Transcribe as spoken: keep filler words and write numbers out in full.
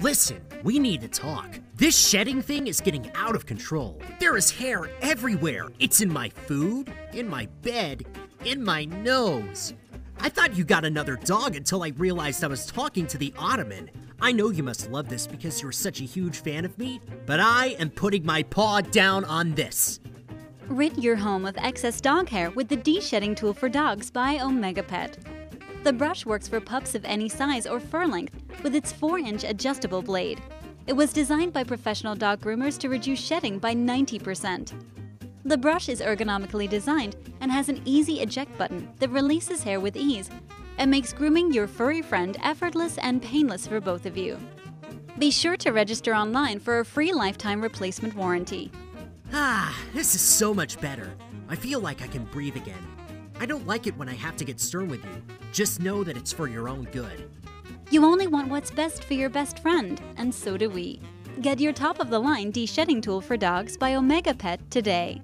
Listen, we need to talk. This shedding thing is getting out of control. There is hair everywhere. It's in my food, in my bed, in my nose. I thought you got another dog until I realized I was talking to the Ottoman. I know you must love this because you're such a huge fan of me, but I am putting my paw down on this. Rid your home of excess dog hair with the de-shedding tool for dogs by Omega Pet. The brush works for pups of any size or fur length with its four inch adjustable blade. It was designed by professional dog groomers to reduce shedding by ninety percent. The brush is ergonomically designed and has an easy eject button that releases hair with ease and makes grooming your furry friend effortless and painless for both of you. Be sure to register online for a free lifetime replacement warranty. Ah, this is so much better. I feel like I can breathe again. I don't like it when I have to get stern with you. Just know that it's for your own good. You only want what's best for your best friend, and so do we. Get your top-of-the-line de-shedding tool for dogs by Omega Pet today.